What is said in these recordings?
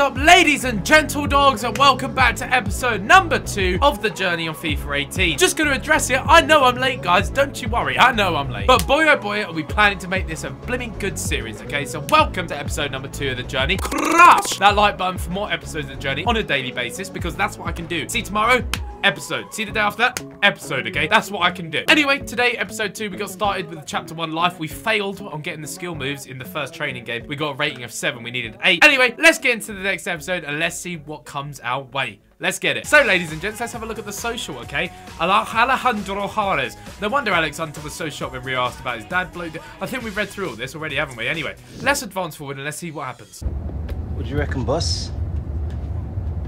up, ladies and gentle dogs, and welcome back to episode number 2 of The Journey on FIFA 18. Just going to address it. I know I'm late, guys. Don't you worry. I know I'm late. But boy, oh boy, are we planning to make this a blimmin' good series, okay? So welcome to episode number 2 of The Journey. Crush that like button for more episodes of The Journey on a daily basis, because that's what I can do. See tomorrow, episode. See the day after that, episode, okay? That's what I can do. Anyway, today, episode 2, we got started with chapter 1 life. We failed on getting the skill moves in the first training game. We got a rating of 7. We needed 8. Anyway, let's get into the next episode and let's see what comes our way. Let's get it. So, ladies and gents, let's have a look at the social, okay? Alejandro Jarez. No wonder Alex Hunter was so shocked when we asked about his dad bloke. I think we've read through all this already, haven't we? Anyway, let's advance forward and let's see what happens. What do you reckon, boss?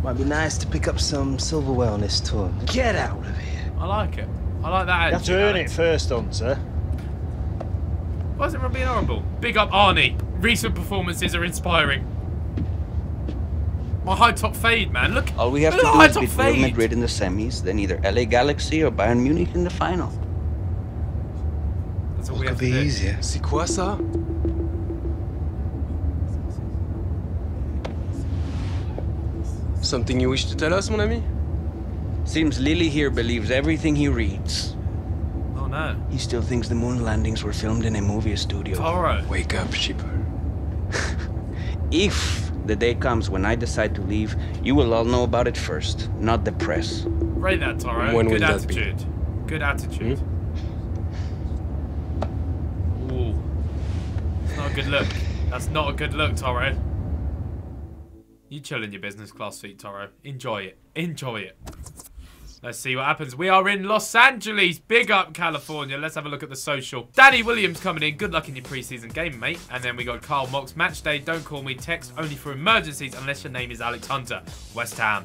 Might be nice to pick up some silverware on this tour. Get out of here. I like it. I like that. You have to earn it first, Hunter. Why is everyone being horrible? Big up Arnie. Recent performances are inspiring. My high top fade, man. Look. All we have to do is beat Real Madrid in the semis, then either LA Galaxy or Bayern Munich in the final. That's all we have to do. Could be easier. C'est quoi ça? Something you wish to tell us, mon ami? Seems Lily here believes everything he reads. Oh no. He still thinks the moon landings were filmed in a movie studio. Toro. Wake up, sheeper. If the day comes when I decide to leave, you will all know about it first, not the press. Right that, Toro. When good attitude. That be? Good attitude. Hmm? Ooh. That's not a good look. That's not a good look, Toro. You chill in your business class seat, Toro. Enjoy it. Enjoy it. Let's see what happens. We are in Los Angeles. Big up, California. Let's have a look at the social. Danny Williams coming in. Good luck in your preseason game, mate. And then we got Carl Mox. Match day. Don't call me. Text only for emergencies unless your name is Alex Hunter. West Ham.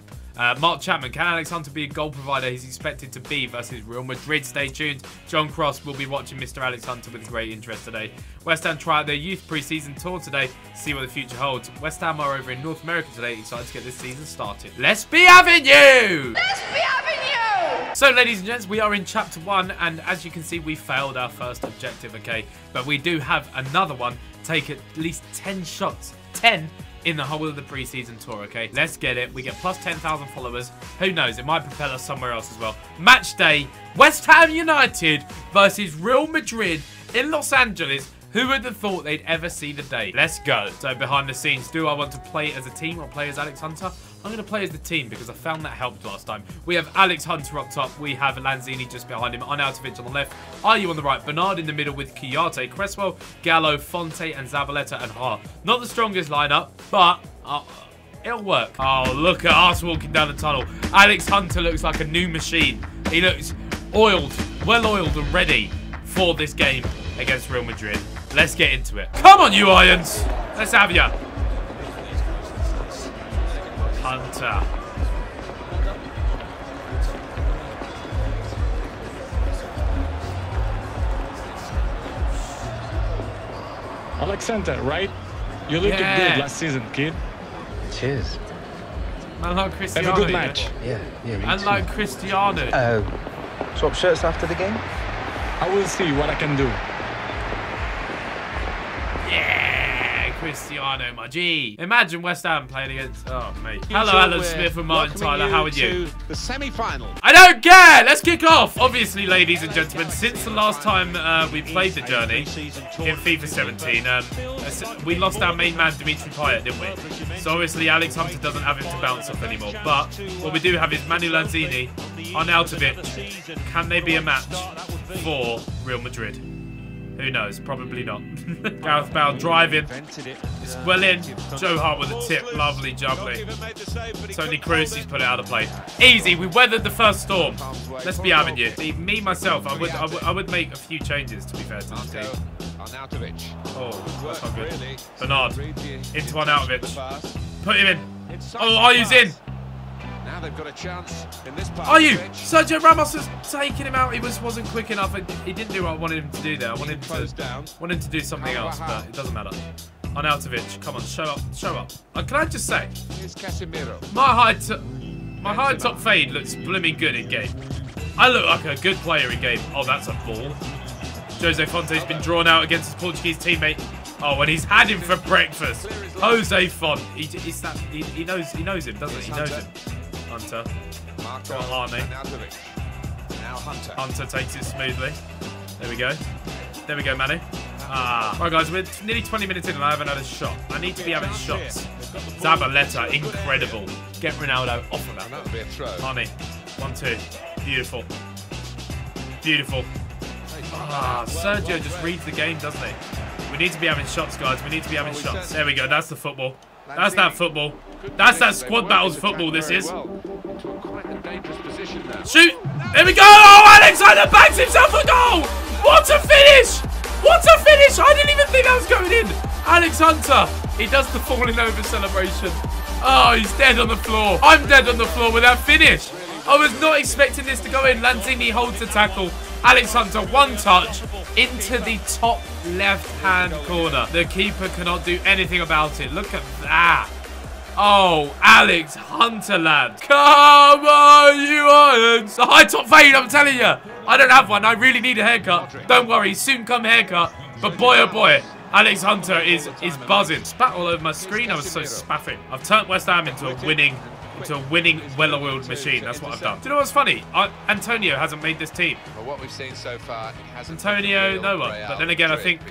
Mark Chapman. Can Alex Hunter be a goal provider he's expected to be versus Real Madrid? Stay tuned. John Cross will be watching Mr. Alex Hunter with great interest today. West Ham try out their youth preseason tour today. See what the future holds. West Ham are over in North America today. Excited to get this season started. Let's be having you! Let's be having you! So, ladies and gents, we are in chapter 1. And as you can see, we failed our first objective, okay? But we do have another one. Take at least 10 shots. 10 in the whole of the preseason tour, okay? Let's get it. We get plus 10,000 followers. Who knows? It might propel us somewhere else as well. Match day, West Ham United versus Real Madrid in Los Angeles. Who would have thought they'd ever see the day? Let's go. So behind the scenes, do I want to play as a team or play as Alex Hunter? I'm going to play as the team because I found that helped last time. We have Alex Hunter up top. We have Lanzini just behind him. Arnautovic on the left. Ayu on the right. Bernard in the middle with Kyate, Cresswell, Gallo, Fonte and Zabaleta and Hart. Not the strongest lineup, but it'll work. Oh, look at us walking down the tunnel. Alex Hunter looks like a new machine. He looks oiled, well-oiled and ready for this game against Real Madrid. Let's get into it. Come on, you Irons. Let's have ya. Hunter. Alexander, right? You looked good last season, kid. Cheers. And like Cristiano. Have a good match. Yeah. And like Cristiano. Swap shirts after the game? I will see what I can do. Cristiano, my G. Imagine West Ham playing against... Oh, mate. Hello, Alan Smith and Martin. Tyler, how are you? The semi-final. I don't care. Let's kick off. Obviously, ladies and gentlemen, since the last time we played The Journey in FIFA 17, we lost our main man, Dimitri Payet, didn't we? So, obviously, Alex Hunter doesn't have him to bounce off anymore. But what we do have is Manu Lanzini, Arnautovic. Can they be a match for Real Madrid? Who knows? Probably not. Gareth Bale driving. It's well in. Joe Hart with a tip. Lovely jubbly. Tony Cruz, he's put it out of play. Easy. We weathered the first storm. Let's be having you. See, me, myself, I would make a few changes, to be fair to this team. Oh, that's not good. Bernard. Into Arnautovic. Put him in. Oh, Ayu's in. Now they've got a chance in this part. Ayu! Sergio Ramos has taken him out. He wasn't quick enough. He didn't do what I wanted him to do there. I wanted him to do something else, but it doesn't matter. Arnautovic, come on, show up, show up. Can I just say, my high top fade looks blooming good in game. I look like a good player in game. Oh, that's a ball. Jose Fonte's been drawn out against his Portuguese teammate. Oh, and he's had him for breakfast. Jose Fonte. He knows him, doesn't he? He knows him. Hunter. Got Arnie. Hunter takes it smoothly. There we go. There we go, Manu. Right, guys, we're nearly 20 minutes in and I haven't had a shot. I need to be having shots. Zabaleta, incredible. Get Ronaldo off of that. Arnie. 1-2. Beautiful. Beautiful. Ah, Sergio just reads the game, doesn't he? We need to be having shots, guys. We need to be having shots. There we go. That's the football. That's that football. That's that squad battles football this is. Shoot! There we go! Oh, Alexander backs himself a goal! What a finish! What a finish! I didn't even think that was going in. Alex Hunter. He does the falling over celebration. Oh, he's dead on the floor. I'm dead on the floor with that finish. I was not expecting this to go in. Lanzini holds the tackle. Alex Hunter, one touch into the top left-hand corner. The keeper cannot do anything about it. Look at that. Oh, Alex Hunter, lad. Come on, you Irons. A high top fade, I'm telling you. I don't have one. I really need a haircut. Don't worry, soon come haircut. But boy, oh boy, Alex Hunter is buzzing. Spat all over my screen. I was so spaffing. I've turned West Ham into a winning, well-oiled machine. That's what I've done. Do you know what's funny? Antonio hasn't made this team. Well, what we've seen so far, Antonio, no one. But then again, I think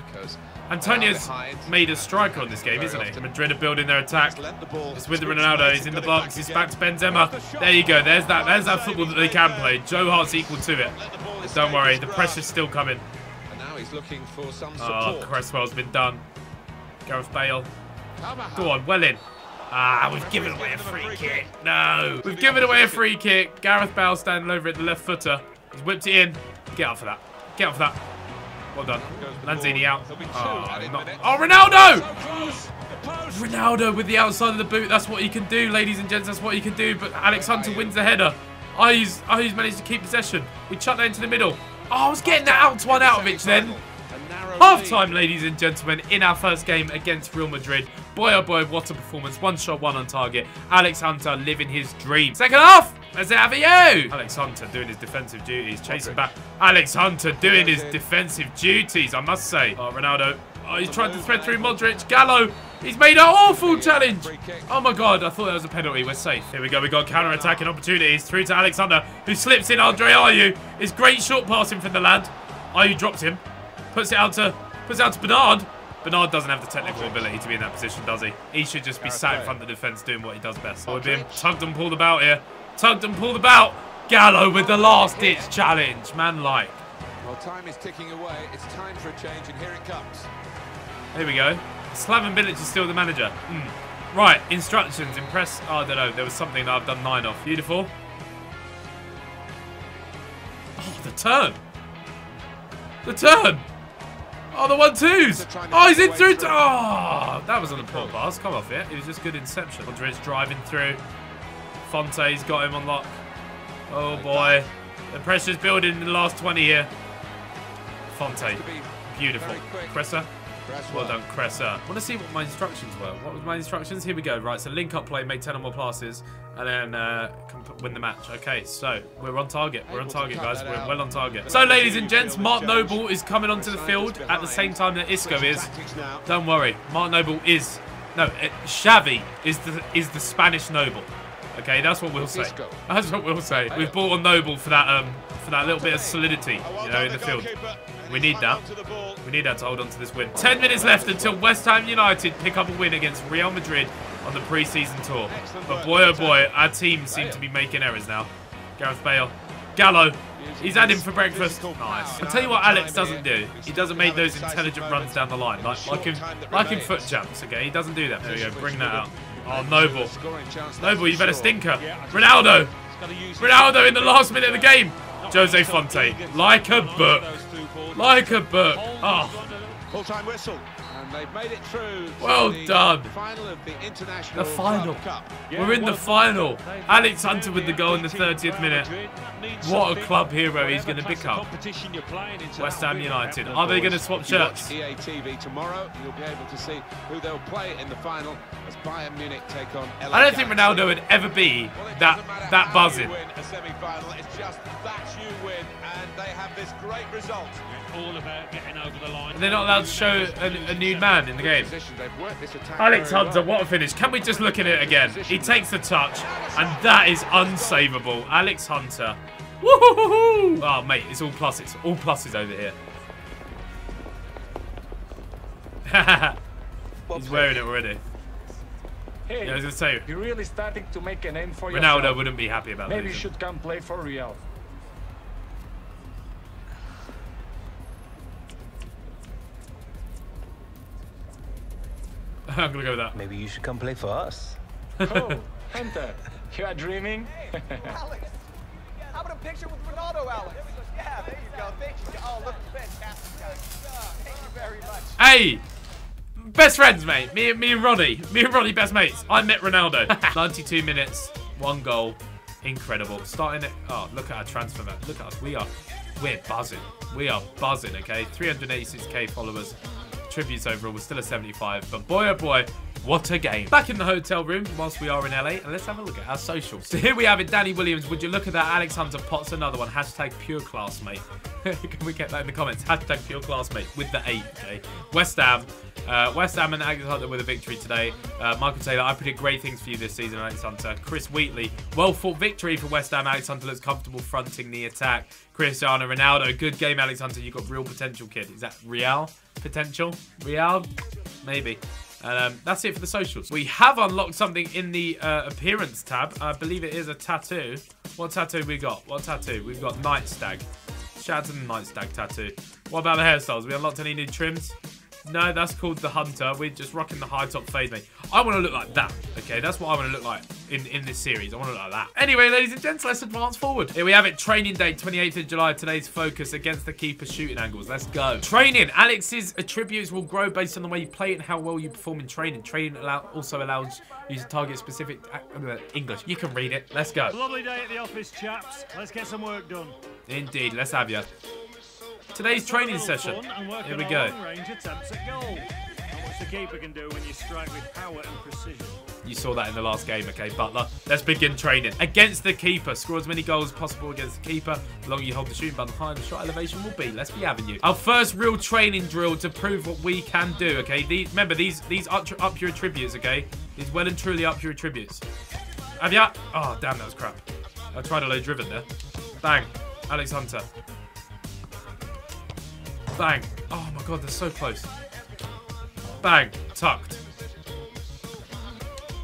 Antonio's made a striker on this game, isn't he? Madrid are building their attack. It's with Ronaldo. He's in the box. He's back to Benzema. There you go. There's that football that they can play. Joe Hart's equal to it. Don't worry. The pressure's still coming. Oh, Cresswell's been done. Gareth Bale. Go on. Well in. Ah, we've given away a free kick. No. We've given away a free kick. Gareth Bale standing over at the left footer. He's whipped it in. Get out for that. Get out for that. Well done. Lanzini out. Oh, Ronaldo! Ronaldo with the outside of the boot. That's what he can do, ladies and gents. That's what he can do. But Alex Hunter wins the header. Ayu's managed to keep possession. We chuck that into the middle. Oh, I was getting that out to Arnautovic then. Half-time, ladies and gentlemen, in our first game against Real Madrid. Boy, oh boy, what a performance. One shot, one on target. Alex Hunter living his dream. Second half, let's have a you. Alex Hunter doing his defensive duties, chasing back. Alex Hunter doing his defensive duties, I must say. Oh, Ronaldo. Oh, he's trying to thread through Modric. Gallo. He's made an awful challenge. Oh, my God. I thought that was a penalty. We're safe. Here we go. We've got counter-attacking opportunities. Through to Alex Hunter, who slips in Andre Ayu. It's great short passing from the lad. Ayu drops him. Puts it out to Bernard. Bernard doesn't have the technical ability to be in that position, does he? He should just be sat in front of the defence doing what he does best. We're being tugged and pulled about here. Tugged and pulled about. Gallo with the last-ditch challenge. Man-like. Well, time is ticking away. It's time for a change, and here it comes. Here we go. Slaven Bilic is still the manager. Right. Instructions. Impress. Oh, I don't know. There was something that I've done 9 off. Beautiful. Oh, the turn. The turn. Oh, the 1-2s. Oh, he's in through. Oh, that was on the poor pass. Come off it. It was just good inception. Modric driving through. Fonte's got him on lock. Oh, boy. The pressure's building in the last 20 here. Fonte. Beautiful. Cressa. Well done, Cressa. I want to see what my instructions were. What was my instructions? Here we go. Right, so link up play, make 10 or more passes, and then win the match. Okay, so we're on target. We're on target, guys. We're well on target. So, ladies and gents, Mark Noble is coming onto the field at the same time that Isco is. Don't worry. Mark Noble is... No, Xavi is the Spanish Noble. Okay, that's what we'll say. That's what we'll say. We've bought on Noble for that little bit of solidity, you know, in the field. We need that. We need that to hold on to this win. 10 minutes left until West Ham United pick up a win against Real Madrid on the pre-season tour. But boy, oh boy, our team seem to be making errors now. Gareth Bale. Gallo. He's had him for breakfast. Nice. I'll tell you what Alex doesn't do. He doesn't make those intelligent runs down the line. Like in foot jumps, okay? He doesn't do that. There we go. Bring that out. Oh, Noble. Noble, you've had a stinker. Ronaldo. Ronaldo in the last minute of the game. Jose Fonte. Like a book. Like a book. Oh. Full-time whistle. And they've made it through. Well done. The final. We're in the final. Alex Hunter with the goal in the 30th minute. What a club hero he's going to become. West Ham United. Are they going to swap shirts? EA TV tomorrow. You'll be able to see who they'll play in the final as Bayern Munich take on LA Galaxy. I don't think Ronaldo would ever be that buzzing. It's just that you win and they have this great result. It's all about getting over the line. They're not allowed to show a nude man in the game. Alex Hunter, what a finish. Can we just look at it again? He takes the touch, and that is unsavable. Alex Hunter. Woo-hoo-hoo-hoo! Oh, mate, it's all pluses. All pluses over here. He's wearing it already. Hey, yeah, I was gonna say, you're really starting to make an end for yourself. Ronaldo wouldn't be happy about that. Maybe you should come play for Real. I'm gonna go with that. Maybe you should come play for us. Oh, Hunter, you are dreaming. Hey, Alex, how about a picture with Ronaldo, Alex? Yeah, there you go. Thank you. Oh, look, fantastic, guys. Thank you very much. Hey. Best friends, mate. Me and Ronnie, best mates. I met Ronaldo. 92 minutes, one goal. Incredible. Starting it. Oh, look at our transfer map. Look at us. We're buzzing. We are buzzing, okay? 386k followers. Tributes overall. We're still at 75. But boy, oh boy, what a game. Back in the hotel room whilst we are in LA. And let's have a look at our socials. So here we have it. Danny Williams. Would you look at that? Alex Hunter pots another one. Hashtag pure class, mate. Can we get that in the comments? Hashtag pure class, mate. With the 8, okay? West Ham. West Ham and Alex Hunter with a victory today. Michael Taylor, I predict great things for you this season, Alex Hunter. Chris Wheatley, well fought victory for West Ham. Alex Hunter looks comfortable fronting the attack. Cristiano Ronaldo, good game, Alex Hunter. You've got real potential, kid. Is that Real potential? Real? Maybe. That's it for the socials. We have unlocked something in the appearance tab. I believe it is a tattoo. What tattoo we got? What tattoo? We've got Night Stag. Shout out to the Night Stag tattoo. What about the hairstyles? We unlocked any new trims? No, that's called the Hunter. We're just rocking the high top fade, mate. I want to look like that, okay? That's what I want to look like in this series. I want to look like that. Anyway, ladies and gents, let's advance forward. Here we have it. Training day, 28th of July. Today's focus against the keeper shooting angles. Let's go. Training. Alex's attributes will grow based on the way you play and how well you perform in training. Training also allows you to target specific... English. You can read it. Let's go. Lovely day at the office, chaps. Let's get some work done. Indeed. Let's have you. Today's training session. Here we go. You saw that in the last game, okay, Butler. Let's begin training. Against the keeper. Score as many goals as possible against the keeper. The longer you hold the shooting button, the higher the shot elevation will be. Let's be having you. Our first real training drill to prove what we can do, okay? Remember, these up your attributes, okay? These well and truly up your attributes. Have ya? Oh, damn, that was crap. I tried a low driven there. Bang. Alex Hunter. Bang. Oh my god, they're so close. Bang. Tucked.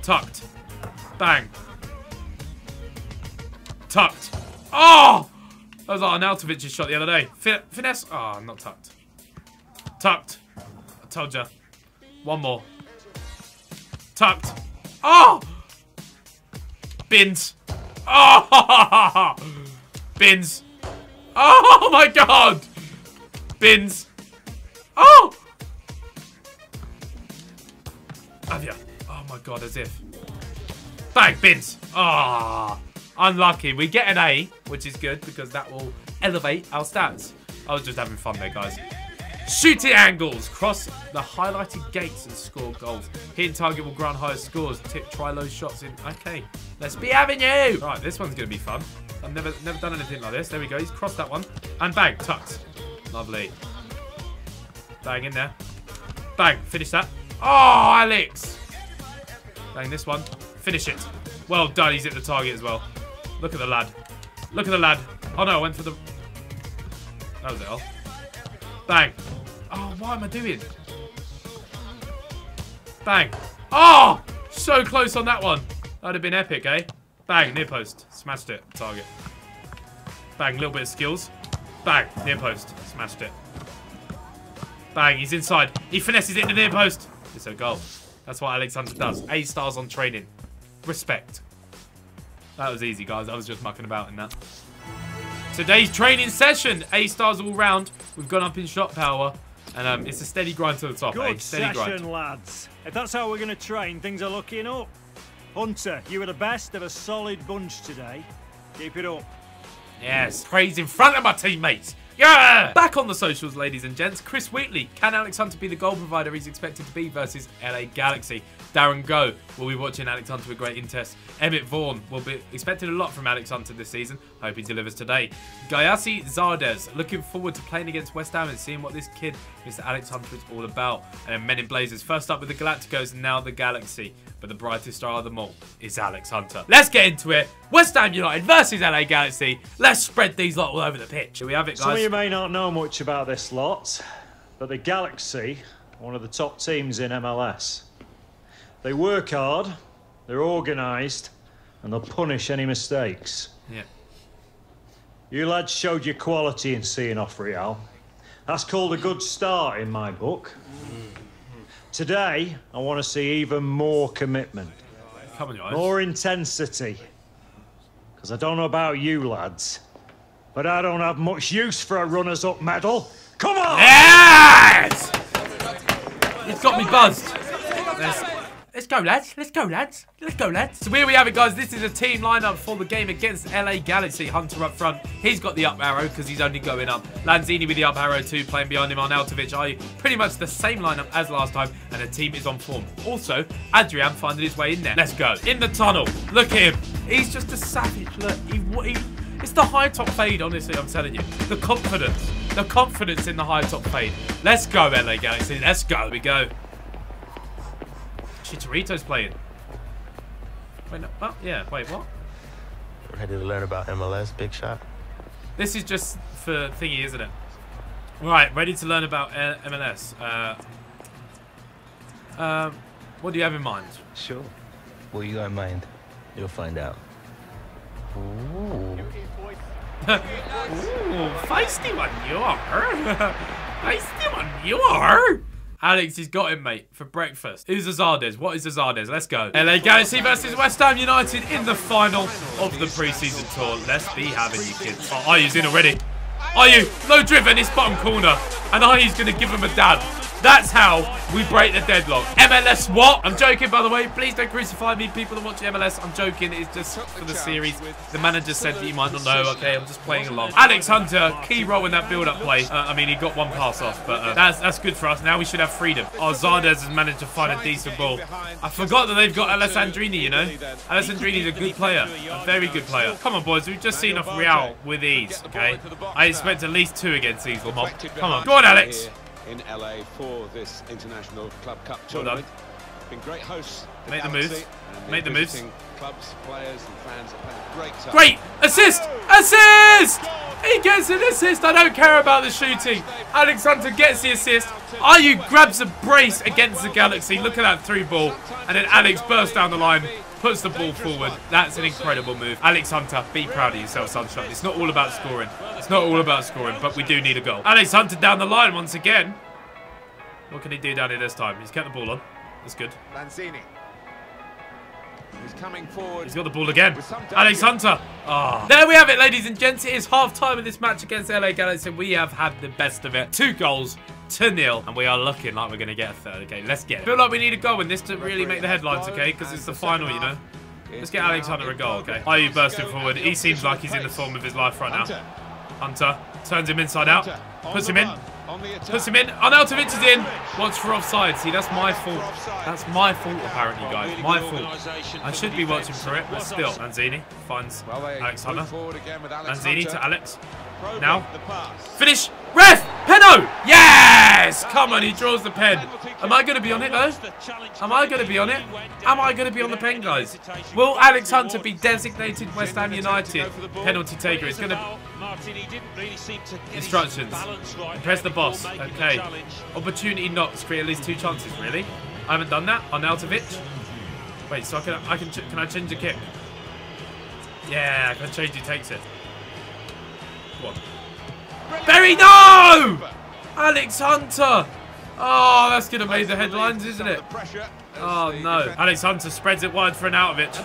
Tucked. Bang. Tucked. Oh! That was like Arnautovic's shot the other day. Finesse. Oh, not tucked. Tucked. I told ya. One more. Tucked. Oh! Bins. Oh! Bins. Oh my god! Bins. Oh! Have ya? Oh my god, as if. Bang, bins. Ah, oh, unlucky. We get an A, which is good because that will elevate our stats. I was just having fun there, guys. Shooting angles. Cross the highlighted gates and score goals. Hitting target will grant higher scores. Tip, try low shots in. Okay, let's be having you. Right, this one's gonna be fun. I've never done anything like this. There we go. He's crossed that one. And bang, tucks. Lovely. Bang in there. Bang. Finish that. Oh, Alex. Bang this one. Finish it. Well done. He's hit the target as well. Look at the lad. Look at the lad. Oh, no. I went for the... That was it all. Bang. Oh, what am I doing? Bang. Oh, so close on that one. That would have been epic, eh? Bang. Near post. Smashed it. Target. Bang. Little bit of skills. Bang. Near post. Smashed it. Bang. He's inside. He finesses it in the near post. It's a goal. That's what Alex Hunter does. A stars on training. Respect. That was easy, guys. I was just mucking about in that. Today's training session. A stars all round. We've gone up in shot power. And it's a steady grind to the top. Good steady session, grind. Lads. If that's how we're going to train, things are looking up. Hunter, you were the best of a solid bunch today. Keep it up. Yes, praise in front of my teammates. Yeah! Back on the socials, ladies and gents. Chris Wheatley. Can Alex Hunter be the goal provider he's expected to be versus LA Galaxy? Darren Goh will be watching Alex Hunter with great interest. Emmett Vaughan will be expected a lot from Alex Hunter this season. Hope he delivers today. Gyasi Zardes. Looking forward to playing against West Ham and seeing what this kid, Mr. Alex Hunter, is all about. And then Men in Blazers. First up with the Galacticos and now the Galaxy. But the brightest star of them all is Alex Hunter. Let's get into it. West Ham United versus LA Galaxy. Let's spread these lot all over the pitch. Here we have it, guys. Some of you may not know much about this lot, but the Galaxy are one of the top teams in MLS. They work hard, they're organised, and they'll punish any mistakes. Yeah. You lads showed your quality in seeing off Real. That's called a good start in my book. Today, I want to see even more commitment, more intensity, because I don't know about you lads, but I don't have much use for a runners-up medal. Come on! Yes! It's got me buzzed. Let's go, lads. Let's go, lads. Let's go, lads. So here we have it, guys. This is a team lineup for the game against LA Galaxy. Hunter up front. He's got the up arrow because he's only going up. Lanzini with the up arrow too, playing behind him. Arnautovic, Ayu. Pretty much the same lineup as last time, and the team is on form. Also, Adrian finding his way in there. Let's go. In the tunnel. Look at him. He's just a savage. Look, it's the high top fade, honestly, I'm telling you. The confidence. The confidence in the high top fade. Let's go, LA Galaxy. Let's go. Here we go. Chicharito's playing. Wait, no, oh, yeah, wait, what? Ready to learn about MLS, big shot. This is just for thingy, isn't it? Right, ready to learn about MLS. What do you have in mind? Sure. What do you got in mind? You'll find out. Ooh. Ooh, feisty one you are. Feisty one you are. Alex, he's got him, mate, for breakfast. Who's Zardes? What is Zardes? Let's go. LA Galaxy versus West Ham United in the final of the pre-season tour. Let's be having you, kids. Oh, Ayu's in already. Ayu, low driven, it's bottom corner. And Ayu's going to give him a dab. That's how we break the deadlock. MLS what? I'm joking, by the way. Please don't crucify me, people that watch MLS. I'm joking. It's just for the series. The manager said that you might not know. Okay, I'm just playing along. Alex Hunter, key role in that build-up play. I mean, he got one pass off, but that's good for us. Now we should have freedom. Oh, Zardes has managed to find a decent ball. I forgot that they've got Alessandrini, you know. Alessandrini's a good player. A very good player. Come on, boys. We've just seen off Real with ease, okay? I expect at least two against these. Come on. Go on, Alex. In LA for this International Club Cup tournament. Been great hosts. Make the moves. Make the moves. Clubs, players, and fans have great time. Great! Assist! Assist! He gets an assist. I don't care about the shooting. Alex Hunter gets the assist. Ayu grabs a brace against the Galaxy. Look at that through ball. And then Alex bursts down the line. Puts the ball forward. That's an incredible move. Alex Hunter, be proud of yourself, Sunshine. It's not all about scoring. It's not all about scoring, but we do need a goal. Alex Hunter down the line once again. What can he do down here this time? He's kept the ball on. That's good. Lanzini. He's coming forward. He's got the ball again. Alex Hunter. Oh. There we have it, ladies and gents. It is half-time of this match against LA Galaxy. We have had the best of it. 2-0. And we are looking like we're going to get a third. Okay, let's get it. I feel like we need a goal in this to really make the headlines, okay? Because it's the final, you know. Let's get Alex Hunter a goal, okay? Ayu bursting forward. He seems like he's in the form of his life right now. Hunter turns him inside out. Puts him in. Puts him in. Arnautovic is in. Watch for offside. See, that's my fault. That's my fault, apparently, guys. My fault. I should be watching for it, but still. Lanzini finds Alex Hunter. Lanzini to Alex. Now. Finish. Ref! Penno! Yes! Come on, he draws the pen. Am I going to be on it, though? Am I going to be on it? Am I going to be on the pen, guys? Will Alex Hunter be designated West Ham United penalty taker? It's going to... Instructions. Press the boss. Okay. Opportunity knocks. Create at least two chances, really? I haven't done that. Arnautovic. Wait, so can I change the kick? Yeah, I can change who takes it. What? Berry, no! Alex Hunter! Oh, that's going to make the headlines, isn't it? Oh, no. Alex Hunter spreads it wide for Arnautovic.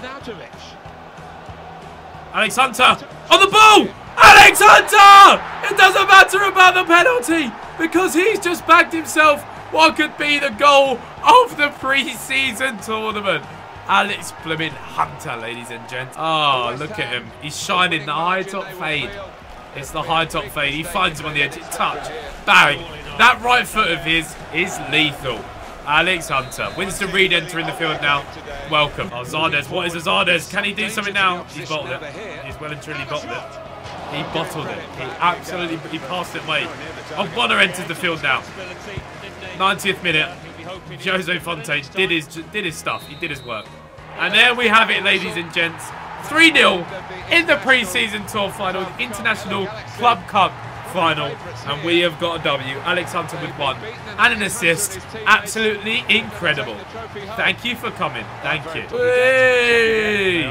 Alex Hunter! On the ball! Alex Hunter! It doesn't matter about the penalty because he's just bagged himself what could be the goal of the pre-season tournament. Alex Hunter, ladies and gents. Oh, look at him. He's shining the high top fade. It's the high top fade. He finds him on the edge. Touch. Bang. That right foot of his is lethal. Alex Hunter. Winston Reid entering the field now. Welcome. Oh, Zardes. What is a Zardes? Can he do something now? He's bottled it. He's well and truly bottled it. He bottled it. He absolutely passed it away. Oh, Bonner enters the field now. 90th minute. Jose Fonte did his stuff. He did his work. And there we have it, ladies and gents. 3-0 in the pre-season tour final, the International Club Cup final. And we have got a W. Alex Hunter with one and an assist. Absolutely incredible. Thank you for coming. Thank you. Hey!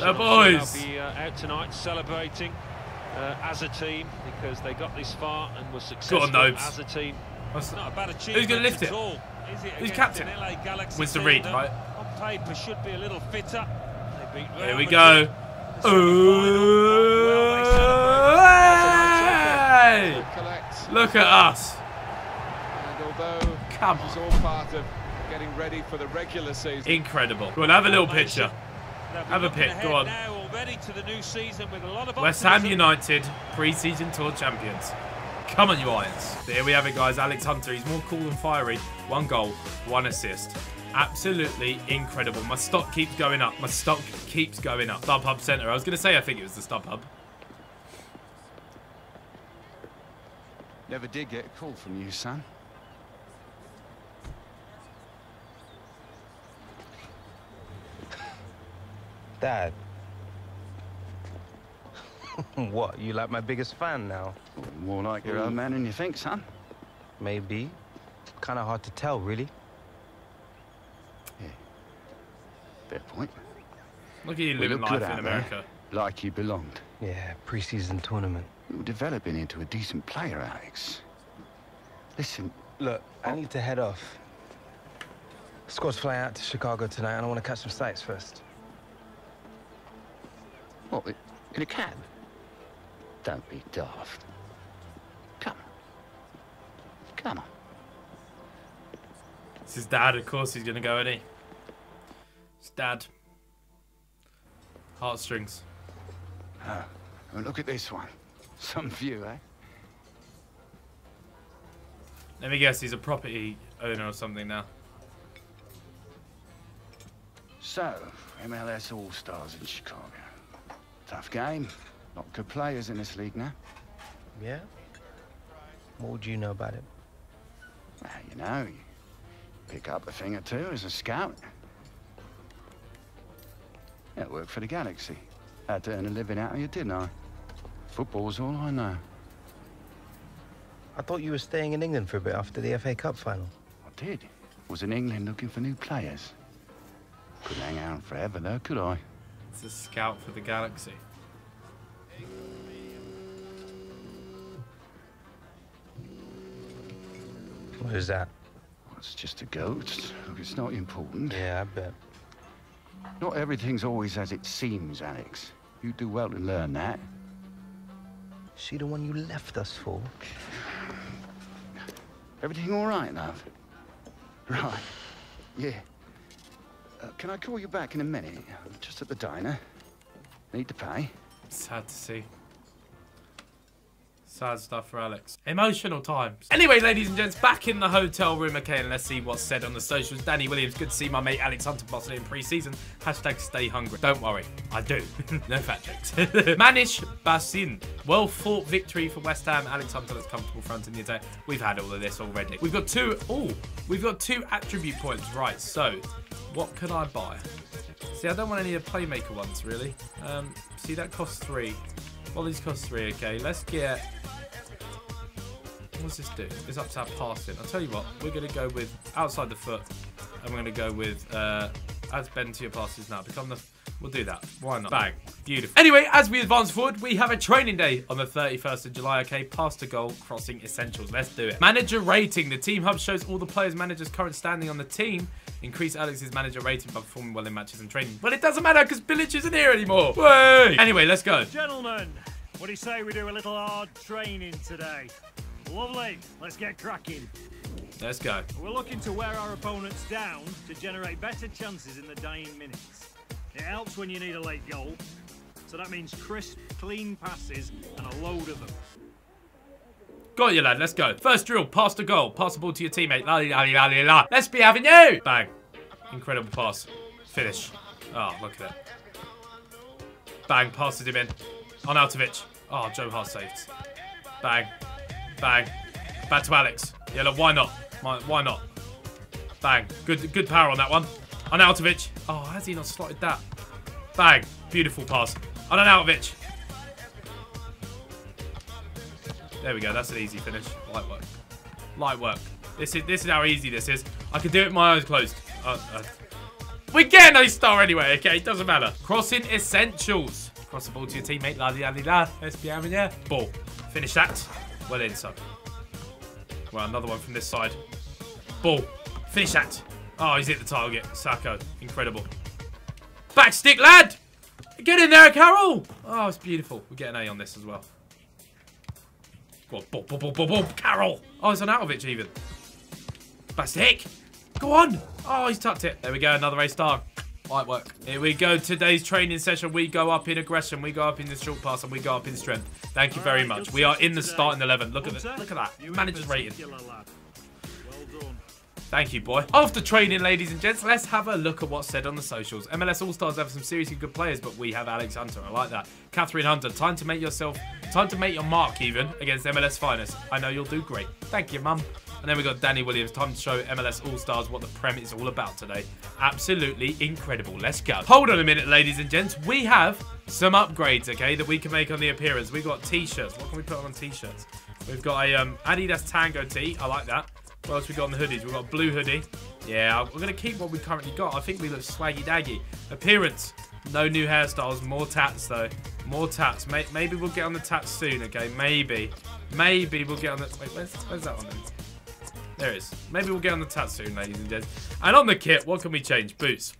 The boys. They'll be out tonight celebrating as a team because they got this far and were successful as a team. Who's going to lift it? Who's captain? Winston Reid, right? On paper should be a little fitter. Here we go. Hey! Look at us. Come on. Incredible. We'll have a little picture. Have a pick. Go on. West Ham United pre-season tour champions. Come on, you Irons. Here we have it, guys. Alex Hunter. He's more cool than fiery. One goal, one assist. Absolutely incredible. My stock keeps going up. My stock keeps going up. StubHub Centre. I was going to say I think it was the StubHub. Never did get a call from you, son. Dad. What? You like my biggest fan now? More like your own man than you think, son. Maybe. Kind of hard to tell, really. Fair point. Look at you living life in America. Like you belonged. Yeah, pre-season tournament. You're developing into a decent player, Alex. Listen, look, I need to head off. Squad's flying out to Chicago tonight and I want to catch some sights first. What, in a cab? Don't be daft. Come on. Come on. It's his dad, of course he's going to go, isn't he? It's Dad. Heartstrings. Oh, well, look at this one. Some view, eh? Let me guess, he's a property owner or something now. So, MLS All-Stars in Chicago. Tough game. Not good players in this league now. Yeah? What would you know about it? Well, you know, you pick up a thing or two as a scout. Yeah, I worked for the Galaxy. I had to earn a living out of you, didn't I? Football's all I know. I thought you were staying in England for a bit after the FA Cup final. I did. Was in England looking for new players. Couldn't hang out forever, though, could I? It's a scout for the Galaxy. What is that? Well, it's just a ghost. Look, it's not important. Yeah, I bet. Not everything's always as it seems, Alex. You do well to learn that. She the one you left us for? Everything all right, love? Right. Yeah. Can I call you back in a minute? I'm just at the diner. Need to pay. Sad to see. Sad stuff for Alex. Emotional times. Anyway, ladies and gents, back in the hotel room. Okay, and let's see what's said on the socials. Danny Williams, good to see my mate Alex Hunter bottling in pre-season. Hashtag stay hungry. Don't worry, I do. No fat jokes. Manish Basin, well-fought victory for West Ham. Alex Hunter looks comfortable front in the attack. We've had all of this already. We've got two attribute points. Right, so what could I buy? See, I don't want any of the playmaker ones, really. See, that costs 3. Well, these cost 3, okay. Let's get... What's this do? It's up to our passing. I'll tell you what. We're going to go with outside the foot. And we're going to go with... Adds bend to your passes now. Become the... We'll do that. Why not? Bang. Beautiful. Anyway, as we advance forward, we have a training day on the 31st of July. Okay, pass to goal, crossing essentials. Let's do it. Manager rating. The team hub shows all the players' managers' current standing on the team. Increase Alex's manager rating by performing well in matches and training. Well, it doesn't matter because Bilic isn't here anymore. Wait. Anyway, let's go. Gentlemen, what do you say we do a little hard training today? Lovely. Let's get cracking. Let's go. We're looking to wear our opponents down to generate better chances in the dying minutes. It helps when you need a late goal. So that means crisp, clean passes and a load of them. Got you, lad. Let's go. First drill. Pass the goal. Pass the ball to your teammate. La, la, la, la, la. Let's be having you. Bang. Incredible pass. Finish. Oh, look at it. Bang. Passes him in. Arnautovic. Oh, Joe Hart saved. Bang. Bang. Back to Alex. Yeah, look, why not? Why not? Bang. Good power on that one. Arnautovic. Oh, has he not slotted that? Bang. Beautiful pass. Arnautovic. There we go. That's an easy finish. Light work. Light work. This is how easy this is. I could do it with my eyes closed. We get no star anyway. Okay, it doesn't matter. Crossing essentials. Cross the ball to your teammate. La di la di la. Let's be having ya. Ball. Finish that. Well in, son. Well, another one from this side. Ball. Finish that. Oh, he's hit the target. Sacco. Incredible. Back stick, lad. Get in there, Carroll. Oh, it's beautiful. We'll get an A on this as well. Ball, ball, ball, ball, ball. Carroll. Oh, it's Arnautovic even. Bastic. Go on. Oh, he's tucked it. There we go. Another A star. Light work. Here we go. Today's training session. We go up in aggression. We go up in the short pass. And we go up in strength. Thank you very much. We are in the starting 11. Look at this. Look at that. Manager's rating. Thank you, boy. After training, ladies and gents, let's have a look at what's said on the socials. MLS All-Stars have some seriously good players, but we have Alex Hunter. I like that. Catherine Hunter, time to make your mark even against MLS Finest. I know you'll do great. Thank you, Mum. And then we got Danny Williams. Time to show MLS All-Stars what the Prem is all about today. Absolutely incredible. Let's go. Hold on a minute, ladies and gents. We have some upgrades, okay, that we can make on the appearance. We've got T-shirts. What can we put on T-shirts? We've got a Adidas Tango tee. I like that. What else we got on the hoodies? We've got a blue hoodie. Yeah, we're going to keep what we currently got. I think we look swaggy-daggy. Appearance. No new hairstyles. More tats, though. More tats. Maybe we'll get on the tats soon, okay? Maybe. Maybe we'll get on the... Wait, where's that one then? There it is. Maybe we'll get on the tats soon, ladies and gents. And on the kit, what can we change? Boots.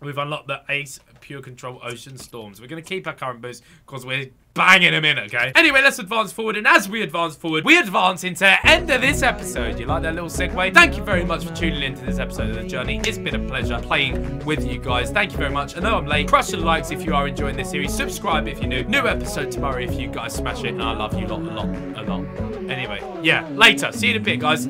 We've unlocked the Ace Pure Control Ocean Storms. We're going to keep our current boots because we're... banging them in, okay? Anyway, let's advance forward. And as we advance forward, we advance into the end of this episode. You like that little segue? Thank you very much for tuning into this episode of The Journey. It's been a pleasure playing with you guys. Thank you very much. I know I'm late. Crush the likes if you are enjoying this series. Subscribe if you're new. New episode tomorrow if you guys smash it. And I love you a lot. Anyway, yeah, later. See you in a bit, guys.